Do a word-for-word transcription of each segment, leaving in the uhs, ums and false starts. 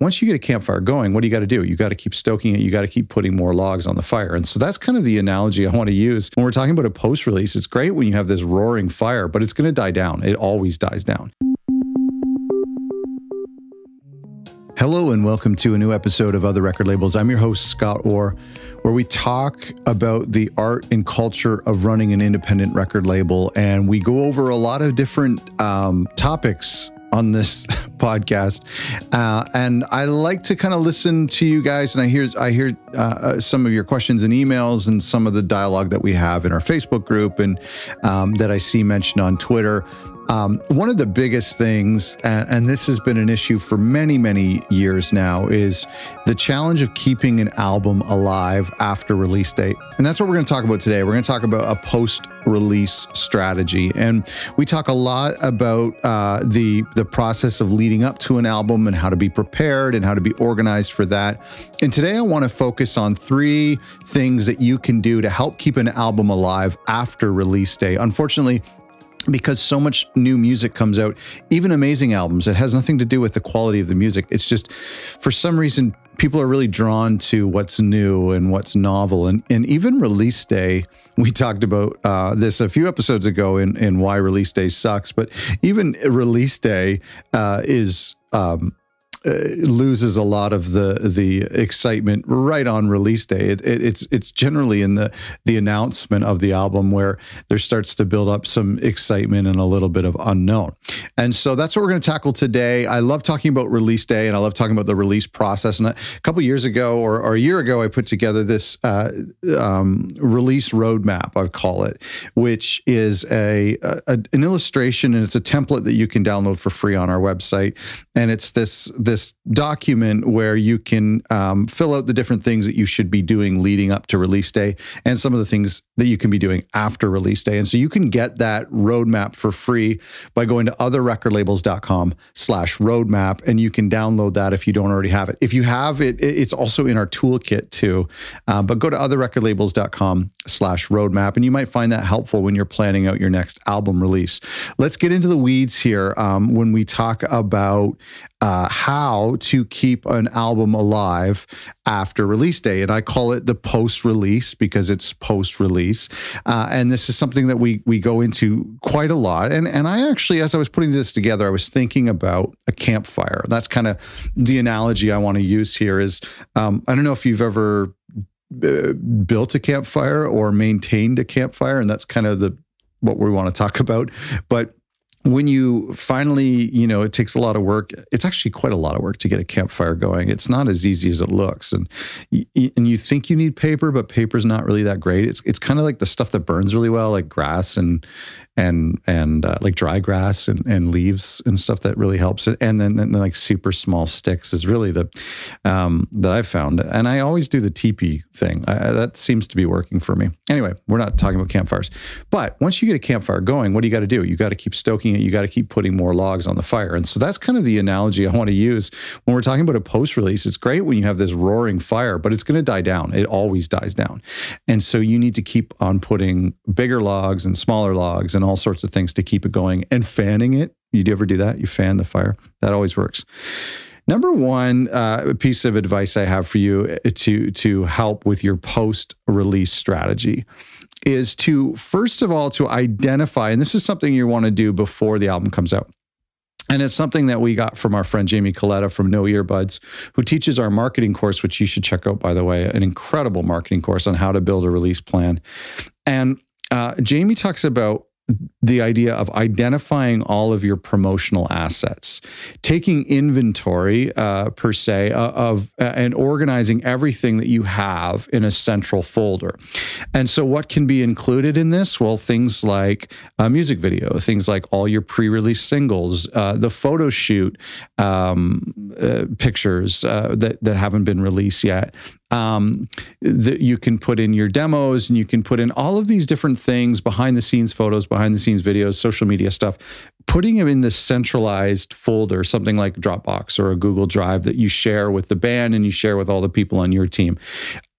once you get a campfire going, what do you got to do? You got to keep stoking it. You got to keep putting more logs on the fire. And so that's kind of the analogy I want to use. When we're talking about a post-release, it's great when you have this roaring fire, but it's going to die down. It always dies down. Hello and welcome to a new episode of Other Record Labels. I'm your host, Scott Orr, where we talk about the art and culture of running an independent record label. And we go over a lot of different um, topics on this podcast. Uh, and I like to kind of listen to you guys, and I hear I hear uh, some of your questions and emails and some of the dialogue that we have in our Facebook group and um, that I see mentioned on Twitter. Um, one of the biggest things, and, and this has been an issue for many, many years now, is the challenge of keeping an album alive after release date. And that's what we're going to talk about today. We're going to talk about a post-release strategy. And we talk a lot about uh, the, the process of leading up to an album and how to be prepared and how to be organized for that. And today I want to focus on three things that you can do to help keep an album alive after release day. Unfortunately, because so much new music comes out, even amazing albums, it has nothing to do with the quality of the music. It's just, for some reason, people are really drawn to what's new and what's novel. And, and even release day, we talked about uh, this a few episodes ago in, in Why Release Day Sucks, but even release day uh, is... Um, Uh, loses a lot of the the excitement right on release day. It, it, it's it's generally in the the announcement of the album where there starts to build up some excitement and a little bit of unknown. And so that's what we're going to tackle today. I love talking about release day, and I love talking about the release process. And a couple of years ago, or, or a year ago, I put together this uh, um, release roadmap, I call it, which is a, a an illustration, and it's a template that you can download for free on our website. And it's this this This document where you can um, fill out the different things that you should be doing leading up to release day and some of the things that you can be doing after release day. And so you can get that roadmap for free by going to other record labels dot com slash roadmap, and you can download that if you don't already have it. If you have it, it's also in our toolkit too, uh, but go to other record labels dot com slash roadmap, and you might find that helpful when you're planning out your next album release. Let's get into the weeds here um, when we talk about Uh, how to keep an album alive after release day. And I call it the post-release because it's post-release. Uh, and this is something that we we go into quite a lot. And, and I actually, as I was putting this together, I was thinking about a campfire. That's kind of the analogy I want to use here is, um, I don't know if you've ever uh, built a campfire or maintained a campfire, and that's kind of the what we want to talk about. But when you finally, you know, it takes a lot of work. It's actually quite a lot of work to get a campfire going. It's not as easy as it looks. And and you think you need paper, but paper's not really that great. It's it's kind of like the stuff that burns really well, like grass and and and uh, like dry grass and, and leaves and stuff that really helps it. And then, then like super small sticks is really the, um, that I've found. And I always do the teepee thing. I, that seems to be working for me. Anyway, we're not talking about campfires. But once you get a campfire going, what do you got to do? You got to keep stoking it. You got to keep putting more logs on the fire. And so that's kind of the analogy I want to use. When we're talking about a post-release, it's great when you have this roaring fire, but it's going to die down. It always dies down. And so you need to keep on putting bigger logs and smaller logs and all sorts of things to keep it going, and fanning it. You ever do that? You fan the fire. That always works. Number one uh, piece of advice I have for you to, to help with your post-release strategy is to, first of all, to identify, and this is something you want to do before the album comes out. And it's something that we got from our friend Jamie Coletta from No Earbuds, who teaches our marketing course, which you should check out, by the way, an incredible marketing course on how to build a release plan. And uh, Jamie talks about the idea of identifying all of your promotional assets, taking inventory uh, per se uh, of uh, and organizing everything that you have in a central folder. And so what can be included in this? Well, things like a music video, things like all your pre-release singles, uh, the photo shoot um, uh, pictures uh, that, that haven't been released yet. Um, that you can put in your demos, and you can put in all of these different things, behind the scenes photos, behind the scenes videos, social media stuff, putting them in this centralized folder, something like Dropbox or a Google Drive that you share with the band and you share with all the people on your team.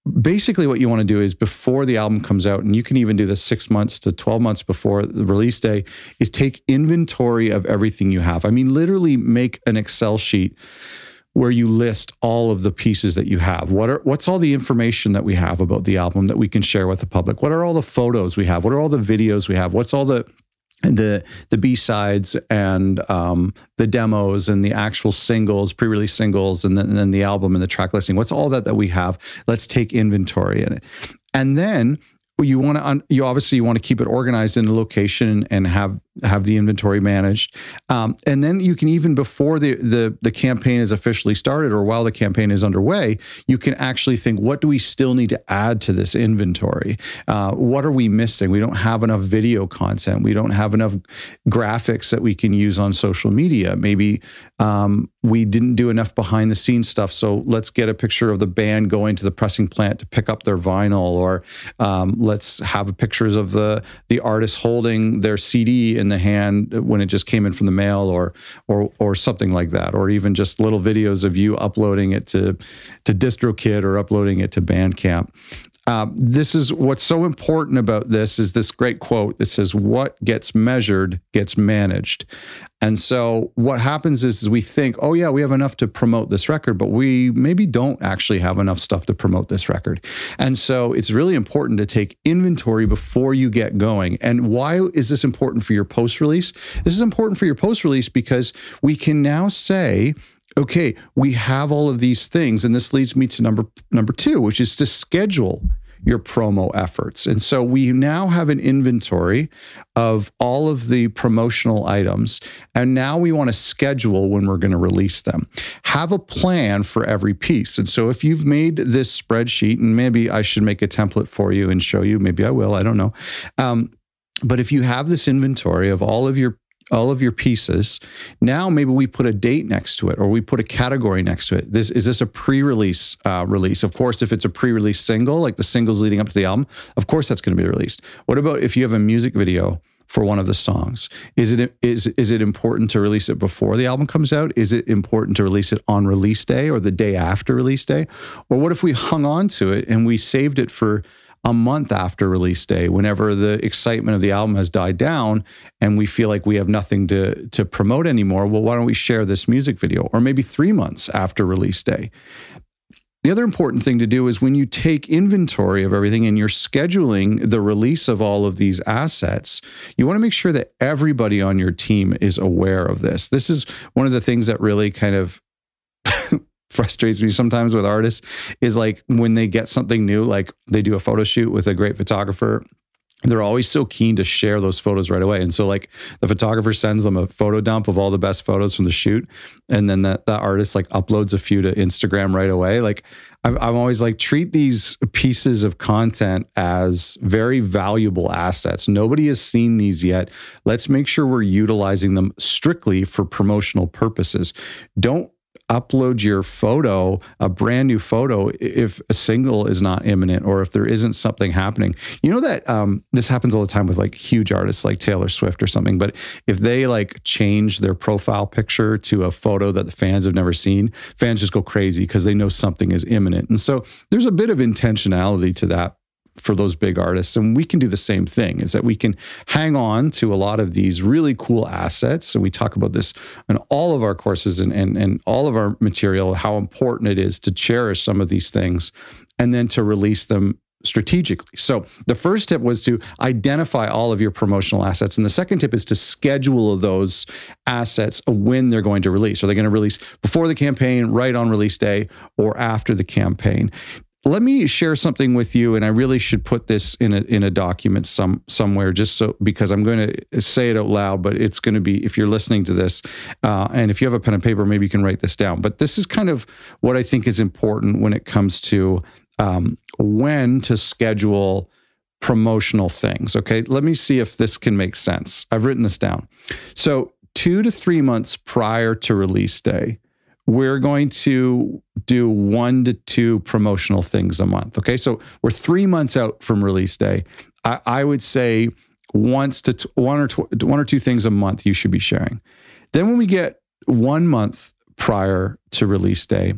Basically what you want to do is before the album comes out, and you can even do this six months to twelve months before the release day, is take inventory of everything you have. I mean, literally make an Excel sheet where you list all of the pieces that you have. What are, what's all the information that we have about the album that we can share with the public? What are all the photos we have? What are all the videos we have? What's all the the the B-sides and um, the demos and the actual singles, pre-release singles, and then, and then the album and the track listing? What's all that that we have? Let's take inventory in it. And then you want to, you obviously you want to keep it organized in a location and have have the inventory managed. Um, and then you can, even before the, the the campaign is officially started or while the campaign is underway, you can actually think, what do we still need to add to this inventory? Uh, what are we missing? We don't have enough video content. We don't have enough graphics that we can use on social media. Maybe um, we didn't do enough behind the scenes stuff. So let's get a picture of the band going to the pressing plant to pick up their vinyl, or um, let's have pictures of the, the artist holding their C D in in the hand when it just came in from the mail, or or or something like that, or even just little videos of you uploading it to to DistroKid or uploading it to Bandcamp. Uh, this is what's so important about this, is this great quote that says, what gets measured gets managed. And so what happens is, is we think, oh yeah, we have enough to promote this record, but we maybe don't actually have enough stuff to promote this record. And so it's really important to take inventory before you get going. And why is this important for your post-release? This is important for your post-release because we can now say, okay, we have all of these things. And this leads me to number number two, which is to schedule your promo efforts. And so we now have an inventory of all of the promotional items, and now we want to schedule when we're going to release them. Have a plan for every piece. And so if you've made this spreadsheet, and maybe I should make a template for you and show you, maybe I will, I don't know. Um, but if you have this inventory of all of your all of your pieces, now maybe we put a date next to it, or we put a category next to it. This, is this a pre-release uh, release? Of course, if it's a pre-release single, like the singles leading up to the album, of course that's going to be released. What about if you have a music video for one of the songs? Is it, is, is it important to release it before the album comes out? Is it important to release it on release day or the day after release day? Or what if we hung on to it and we saved it for a month after release day, whenever the excitement of the album has died down and we feel like we have nothing to, to promote anymore? Well, why don't we share this music video? Or maybe three months after release day. The other important thing to do is, when you take inventory of everything and you're scheduling the release of all of these assets, you want to make sure that everybody on your team is aware of this. This is one of the things that really kind of frustrates me sometimes with artists, is like when they get something new, like they do a photo shoot with a great photographer, they're always so keen to share those photos right away. And so like the photographer sends them a photo dump of all the best photos from the shoot, and then that, that artist like uploads a few to Instagram right away. Like I'm, I'm always like, treat these pieces of content as very valuable assets. Nobody has seen these yet. Let's make sure we're utilizing them strictly for promotional purposes. Don't upload your photo, a brand new photo, if a single is not imminent, or if there isn't something happening. You know that um, this happens all the time with like huge artists like Taylor Swift or something, but if they like change their profile picture to a photo that the fans have never seen, fans just go crazy because they know something is imminent. And so there's a bit of intentionality to that for those big artists. And we can do the same thing, is that we can hang on to a lot of these really cool assets. And we talk about this in all of our courses and, and, and all of our material, how important it is to cherish some of these things and then to release them strategically. So the first tip was to identify all of your promotional assets. And the second tip is to schedule those assets when they're going to release. Are they going to release before the campaign, right on release day, or after the campaign? Let me share something with you, and I really should put this in a in a document some somewhere, just so, because I'm going to say it out loud, but it's going to be, if you're listening to this, uh, and if you have a pen and paper, maybe you can write this down. But this is kind of what I think is important when it comes to um, when to schedule promotional things. Okay, let me see if this can make sense. I've written this down. So two to three months prior to release day, we're going to do one to two promotional things a month. Okay, so we're three months out from release day. I, I would say once to t one or tw one or two things a month you should be sharing. Then when we get one month prior to release day,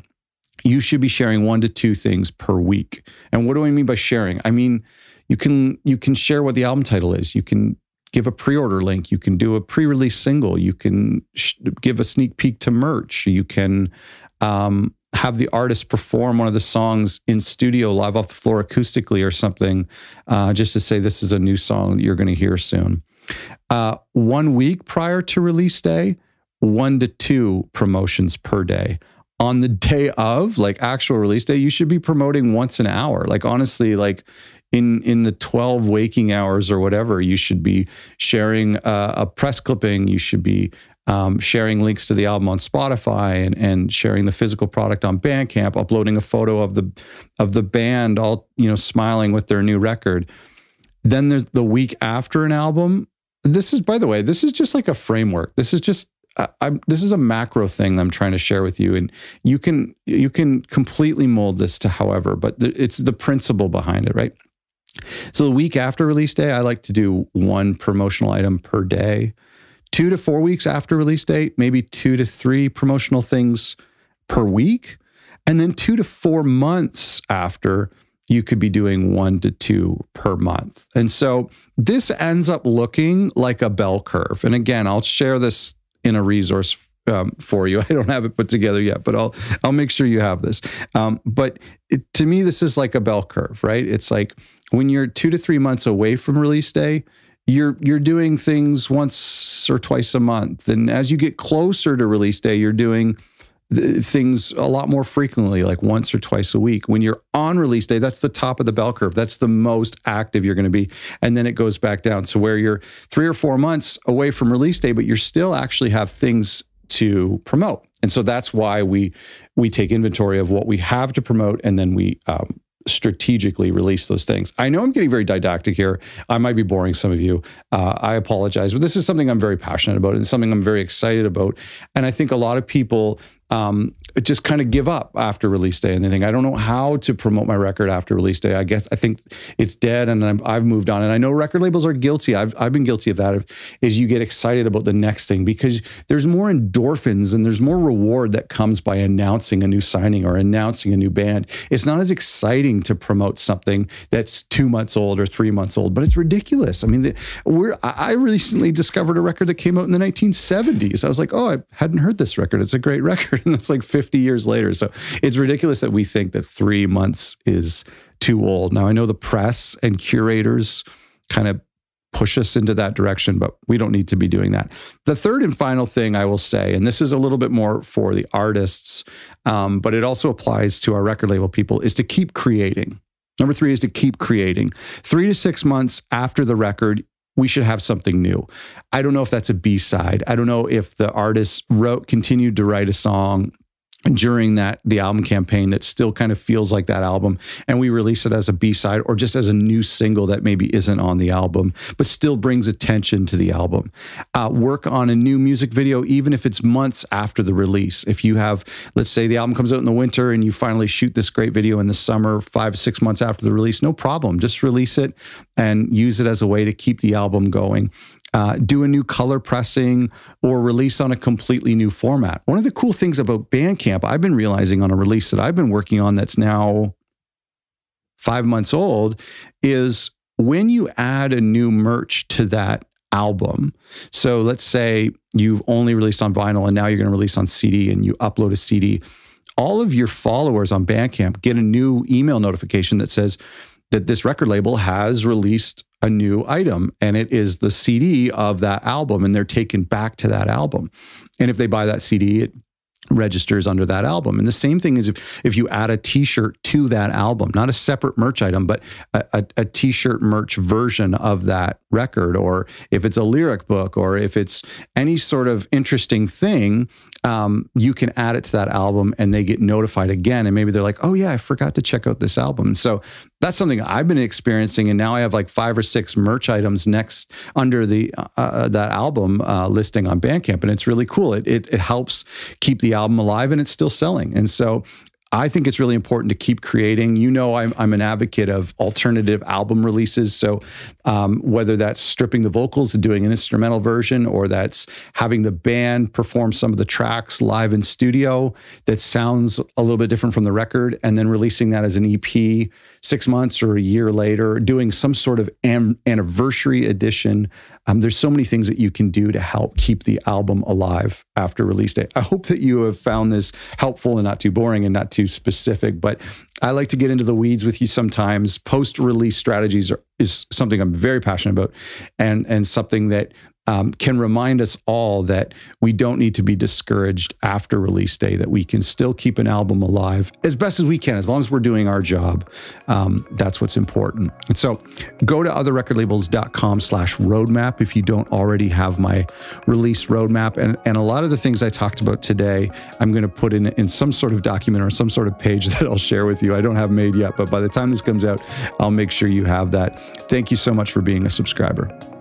you should be sharing one to two things per week. And what do I mean by sharing? I mean, you can you can share what the album title is. You can give a pre-order link. You can do a pre-release single. You can sh- give a sneak peek to merch. You can um, have the artist perform one of the songs in studio, live off the floor acoustically or something, uh, just to say this is a new song that you're going to hear soon. Uh, one week prior to release day, one to two promotions per day. On the day of, like, actual release day, you should be promoting once an hour. Like, honestly, like in in the twelve waking hours or whatever, you should be sharing a, a press clipping. You should be um, sharing links to the album on Spotify and and sharing the physical product on Bandcamp. Uploading a photo of the of the band, all, you know, smiling with their new record. Then there's the week after an album. This is, by the way, this is just like a framework. This is just. I'm, this is a macro thing that I'm trying to share with you, and you can you can completely mold this to however, but th- it's the principle behind it, right? So the week after release day, I like to do one promotional item per day. Two to four weeks after release date, maybe two to three promotional things per week. And then two to four months after, you could be doing one to two per month. And so this ends up looking like a bell curve. And again, I'll share this in a resource um, for you. I don't have it put together yet, but I'll I'll make sure you have this. Um, but it, to me, this is like a bell curve, right? It's like when you're two to three months away from release day, you're you're doing things once or twice a month, and as you get closer to release day, you're doing th- things a lot more frequently, like once or twice a week. When you're on release day, that's the top of the bell curve. That's the most active you're going to be, and then it goes back down to where you're three or four months away from release day, but you still actually have things to promote. And so that's why we we take inventory of what we have to promote, and then we um, strategically release those things. I know I'm getting very didactic here. I might be boring some of you. Uh, I apologize, but this is something I'm very passionate about and something I'm very excited about. And I think a lot of people um, just kind of give up after release day and they think, I don't know how to promote my record after release day. I guess I think it's dead and I'm, I've moved on. And I know record labels are guilty. I've, I've been guilty of that, is you get excited about the next thing because there's more endorphins and there's more reward that comes by announcing a new signing or announcing a new band. It's not as exciting to promote something that's two months old or three months old, but it's ridiculous. I mean, the, we're, I recently discovered a record that came out in the nineteen seventies. I was like, oh, I hadn't heard this record. It's a great record. And that's like fifty years later. So it's ridiculous that we think that three months is too old. Now, I know the press and curators kind of push us into that direction, but we don't need to be doing that. The third and final thing I will say, and this is a little bit more for the artists, um, but it also applies to our record label people, is to keep creating. Number three is to keep creating. Three to six months after the record, we should have something new. I don't know if that's a B-side. I don't know if the artist wrote, continued to write a song during that the album campaign that still kind of feels like that album, and we release it as a B-side or just as a new single that maybe isn't on the album, but still brings attention to the album. Uh, work on a new music video, even if it's months after the release. If you have, let's say the album comes out in the winter and you finally shoot this great video in the summer, five, six months after the release, no problem. Just release it and use it as a way to keep the album going. Uh, do a new color pressing or release on a completely new format. One of the cool things about Bandcamp, I've been realizing on a release that I've been working on that's now five months old, is when you add a new merch to that album. So let's say you've only released on vinyl and now you're going to release on C D and you upload a C D. All of your followers on Bandcamp get a new email notification that says that this record label has released a new item and it is the C D of that album, and they're taken back to that album. And if they buy that C D, it registers under that album. And the same thing is if, if you add a t-shirt to that album, not a separate merch item, but a, a, a t-shirt merch version of that record, or if it's a lyric book, or if it's any sort of interesting thing, um, you can add it to that album and they get notified again. And maybe they're like, oh yeah, I forgot to check out this album. And so that's something I've been experiencing. And now I have like five or six merch items next under the uh, that album uh, listing on Bandcamp. And it's really cool. It, it, it helps keep the album alive and it's still selling. And so I think it's really important to keep creating. You know, I'm, I'm an advocate of alternative album releases. So um, whether that's stripping the vocals and doing an instrumental version, or that's having the band perform some of the tracks live in studio that sounds a little bit different from the record, and then releasing that as an E P six months or a year later, doing some sort of am- anniversary edition Um, there's so many things that you can do to help keep the album alive after release date. I hope that you have found this helpful and not too boring and not too specific, but I like to get into the weeds with you sometimes. Post-release strategies are, is something I'm very passionate about, and, and something that um, can remind us all that we don't need to be discouraged after release day, that we can still keep an album alive as best as we can, as long as we're doing our job. Um, that's what's important. And so go to otherrecordlabels.com slash roadmap if you don't already have my release roadmap. And, and a lot of the things I talked about today, I'm going to put in, in some sort of document or some sort of page that I'll share with you. I don't have made yet, but by the time this comes out, I'll make sure you have that. Thank you so much for being a subscriber.